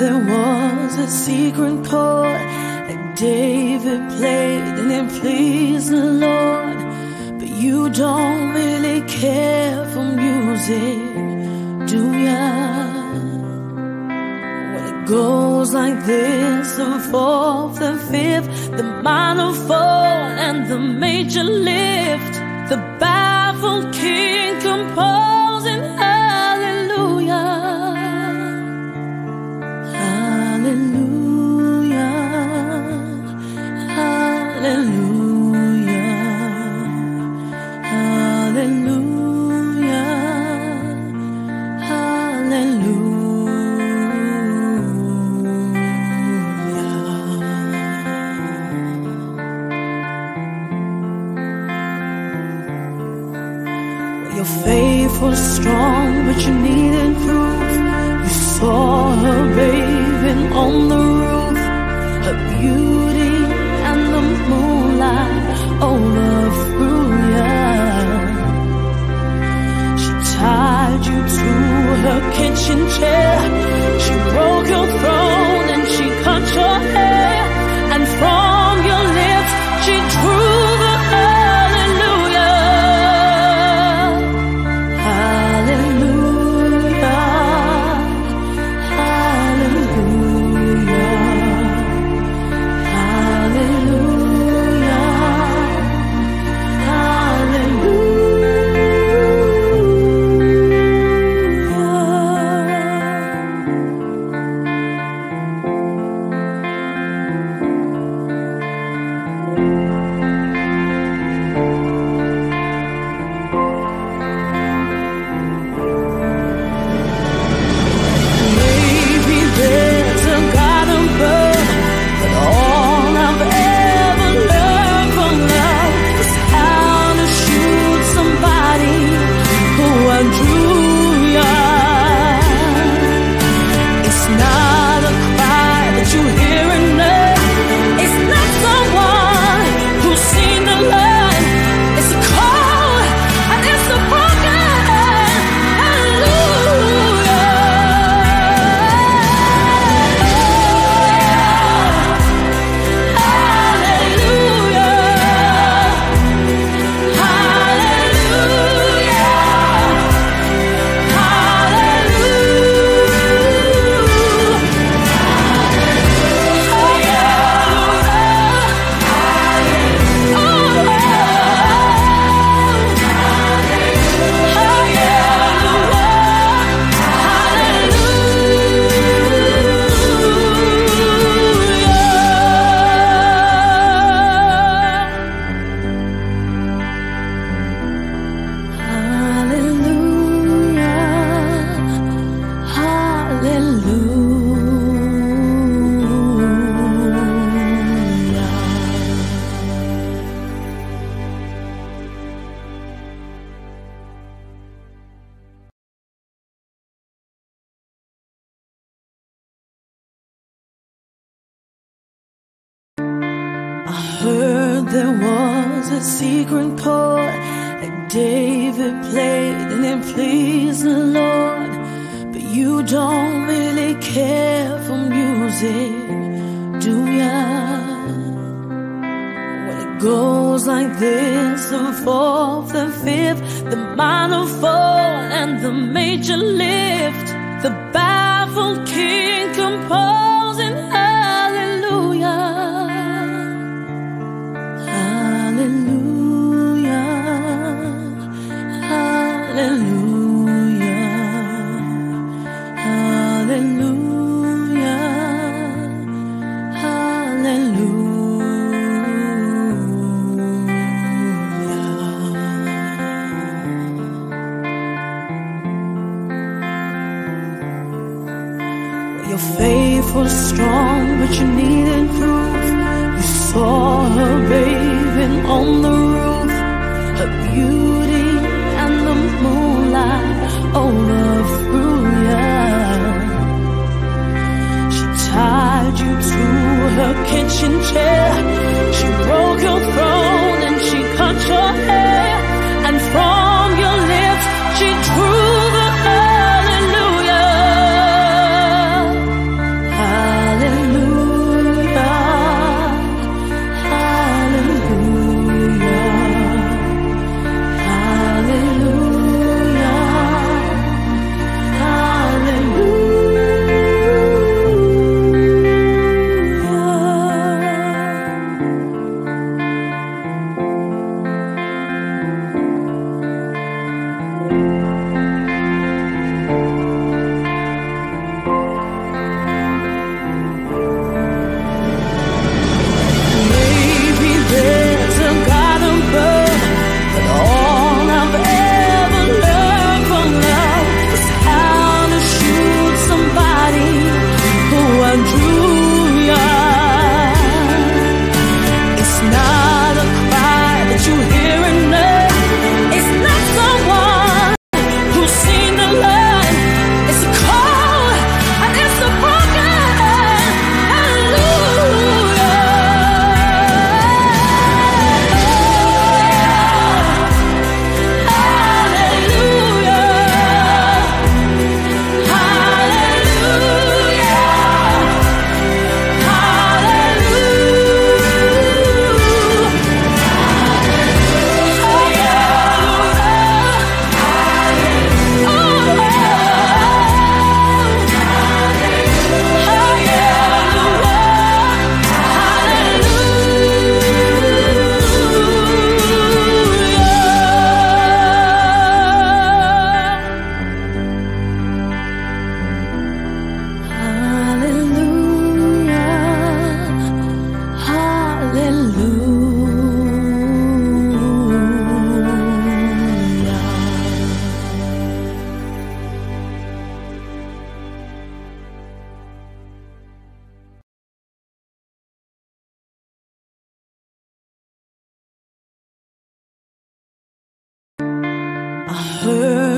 There was a secret chord that David played and it pleased the Lord. But you don't really care for music, do ya? When it goes like this, the fourth, the fifth, the minor fall and the major lift, the baffled king composing hallelujah. Hallelujah, hallelujah, hallelujah, hallelujah. Your faith was strong, but you needed proof. You saw her baby on the roof, her beauty and the moonlight overthrew you. She tied you to her kitchen chair, she broke your throne and she cut your hair, and from your lips she drew the hallelujah. Hallelujah, hallelujah, secret chord that David played and it pleased the Lord. But you don't really care for music, do ya? When it goes like this, the fourth, the fifth, the minor fall and the major lift, the baffled king composing hallelujah. Hallelujah, hallelujah, hallelujah, hallelujah. Your faith was strong, but you needed proof. You saw her baby on the roof, her beauty and the moonlight overthrew you. She tied you to her kitchen chair, she broke your throne and she cut your hair, and from your lips she drew the hallelujah.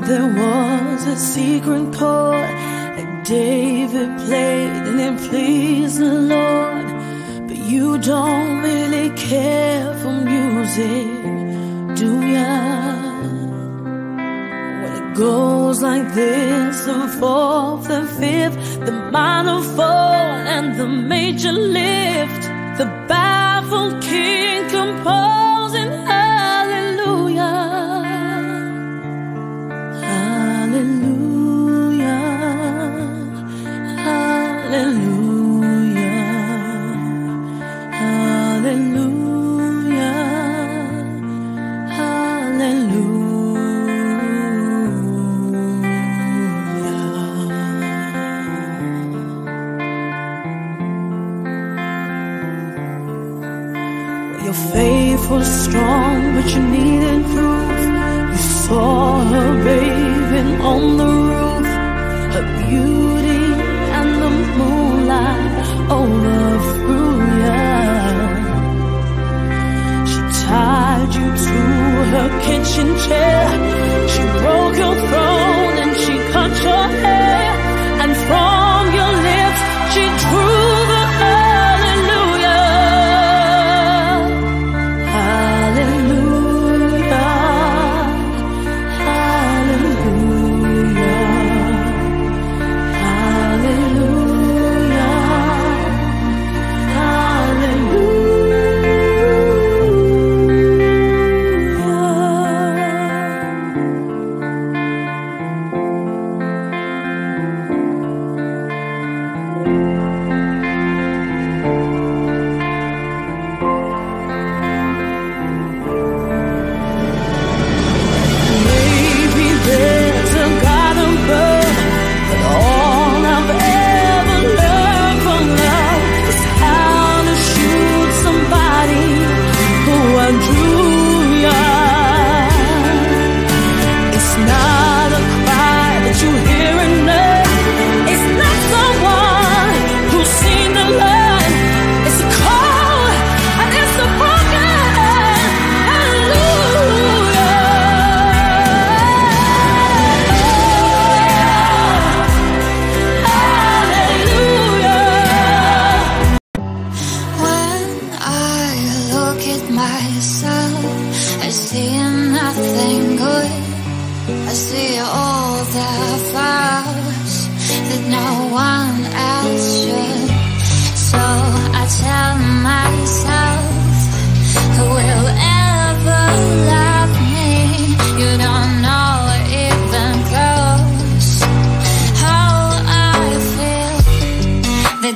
heard there was a secret chord that David played and it pleased the Lord. But you don't really care for music, do ya? When it goes like this, the fourth, the fifth, the minor fall and the major lift, the baffled king composing hallelujah. Hallelujah, hallelujah, hallelujah, hallelujah. Your faith was strong, but you needed proof. You saw her bathing on the roof, her beauty and the moonlight overthrew you. She tied you to her kitchen chair, she broke your throne and she cut your hair, and from your lips she drew the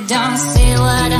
don't see what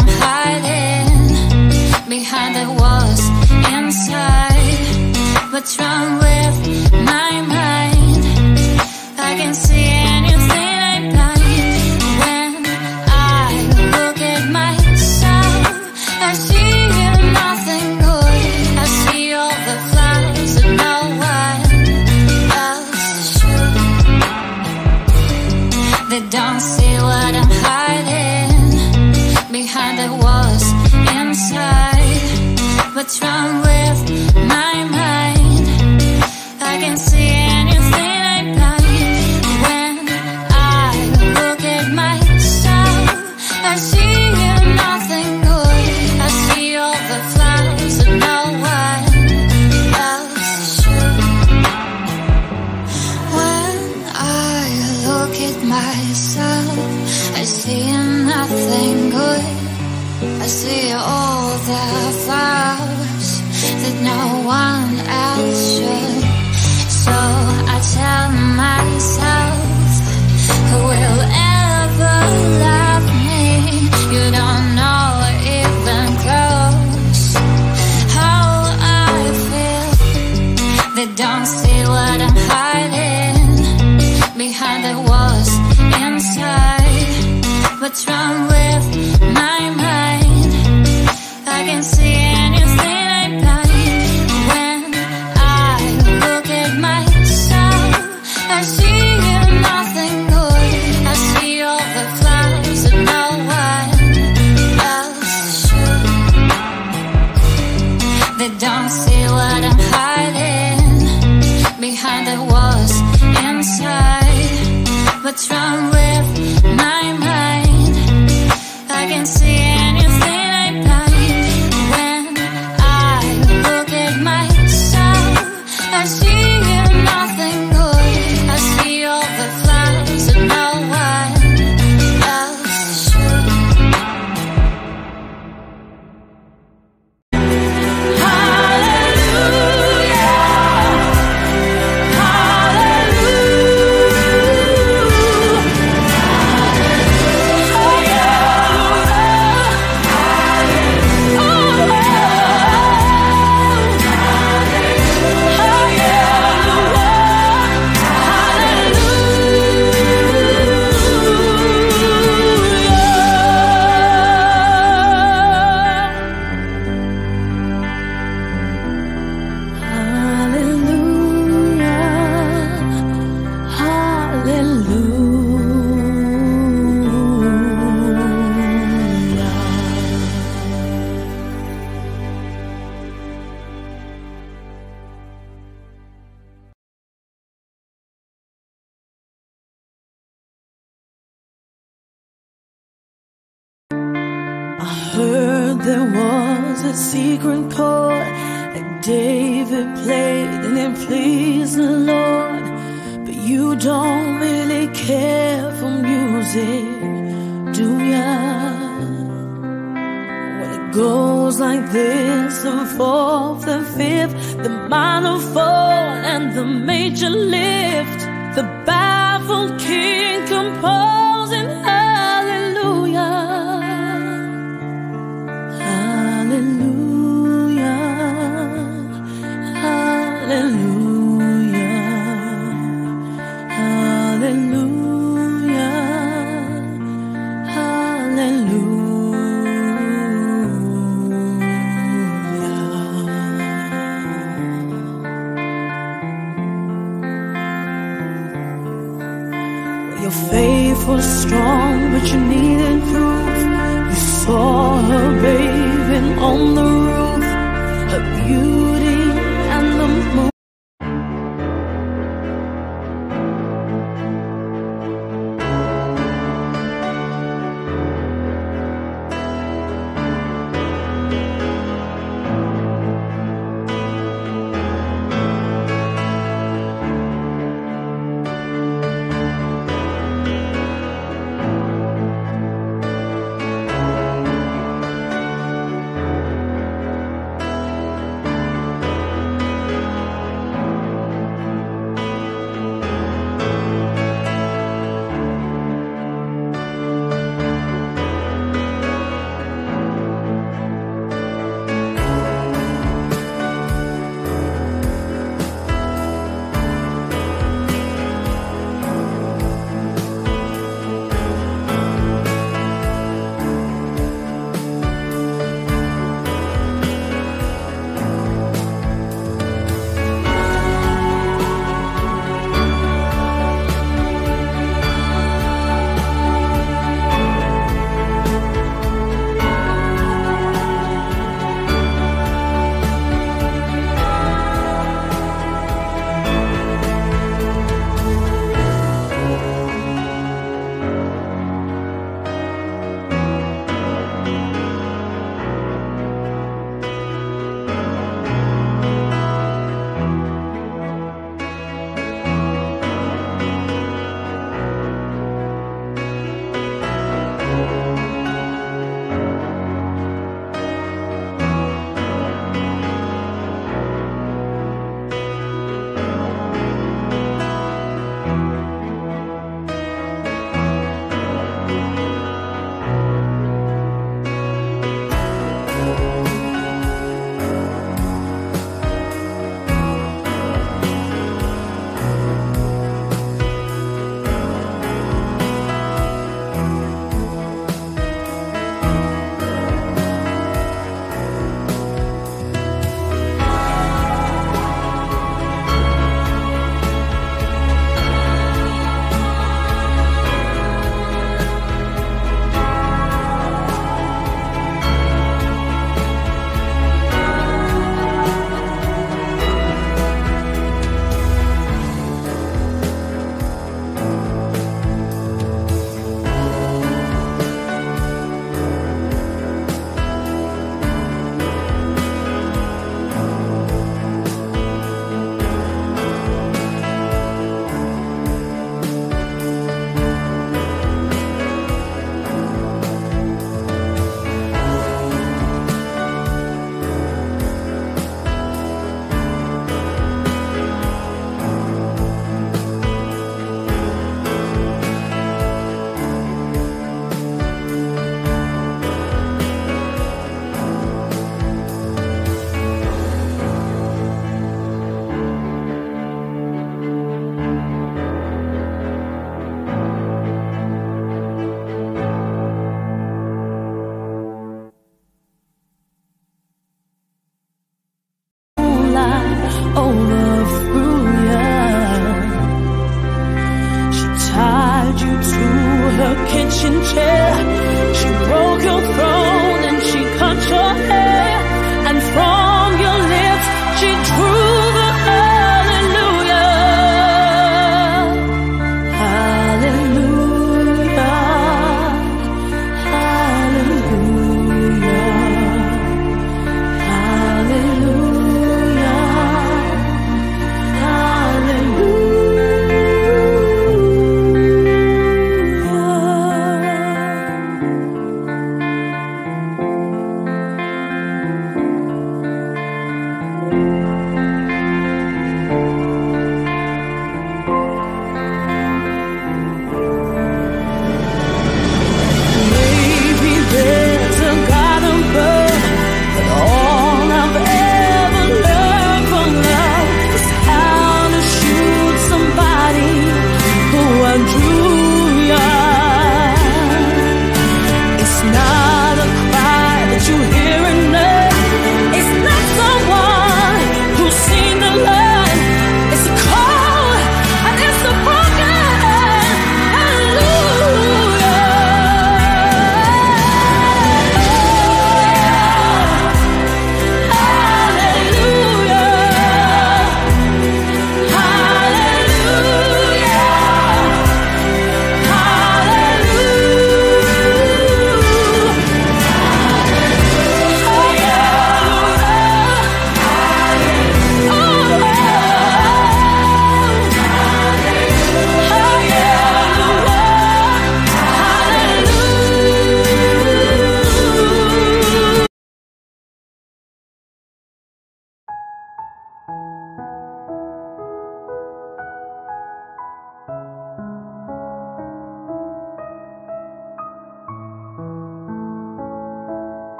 I'm hiding behind the walls. There was a secret chord that David played and it pleased the Lord. But you don't really care for music, do ya? When it goes like this, the fourth, the fifth, the minor fall and the major lift, the baffled king composing hallelujah. Strong, but you needed proof. You saw her bathing on the roof, her beauty and the moon. kitchen chair. She broke your throne and she cut your hair, and from